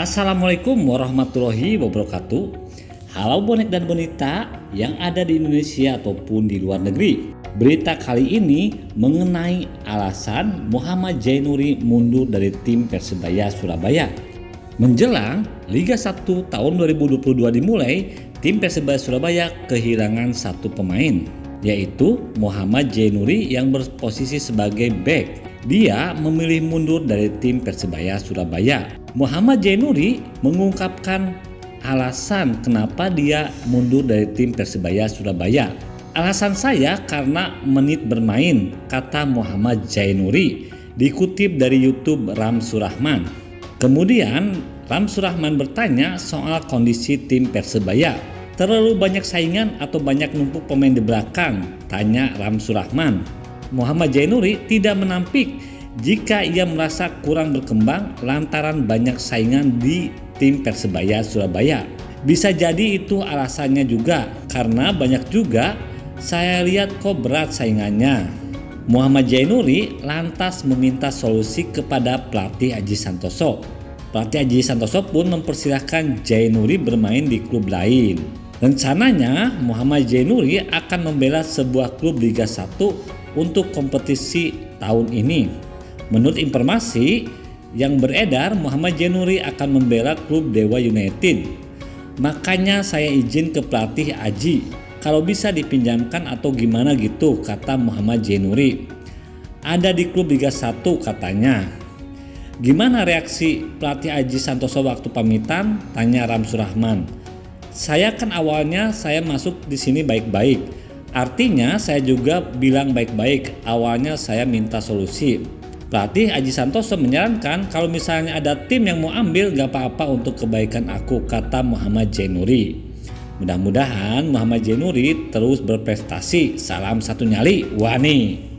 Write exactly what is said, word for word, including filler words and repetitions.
Assalamualaikum warahmatullahi wabarakatuh. Halo bonek dan bonita yang ada di Indonesia ataupun di luar negeri. Berita kali ini mengenai alasan Muhammad Zaenuri mundur dari tim Persebaya Surabaya. Menjelang Liga satu tahun dua ribu dua puluh dua dimulai, tim Persebaya Surabaya kehilangan satu pemain, yaitu Muhammad Zaenuri yang berposisi sebagai bek. Dia memilih mundur dari tim Persebaya Surabaya. Muhammad Zaenuri mengungkapkan alasan kenapa dia mundur dari tim Persebaya Surabaya. Alasan saya karena menit bermain, kata Muhammad Zaenuri, dikutip dari YouTube Ram Surahman. Kemudian Ram Surahman bertanya soal kondisi tim Persebaya. Terlalu banyak saingan atau banyak numpuk pemain di belakang, tanya Ram Surahman. Muhammad Zaenuri tidak menampik jika ia merasa kurang berkembang lantaran banyak saingan di tim Persebaya Surabaya. Bisa jadi itu alasannya juga, karena banyak juga saya lihat kok berat saingannya. Muhammad Zaenuri lantas meminta solusi kepada pelatih Aji Santoso. Pelatih Aji Santoso pun mempersilahkan Zaenuri bermain di klub lain. Rencananya Muhammad Zaenuri akan membela sebuah klub Liga satu untuk kompetisi tahun ini. Menurut informasi yang beredar, Muhammad Zaenuri akan membela klub Dewa United. Makanya saya izin ke pelatih Aji, kalau bisa dipinjamkan atau gimana gitu, kata Muhammad Zaenuri. Ada di klub Liga satu katanya. Gimana reaksi pelatih Aji Santoso waktu pamitan? Tanya Ram Surahman. Saya kan awalnya saya masuk di sini baik-baik. Artinya saya juga bilang baik-baik, awalnya saya minta solusi. Pelatih Aji Santoso menyarankan kalau misalnya ada tim yang mau ambil gak apa-apa untuk kebaikan aku, kata Muhammad Zaenuri. Mudah-mudahan Muhammad Zaenuri terus berprestasi. Salam satu nyali, wani.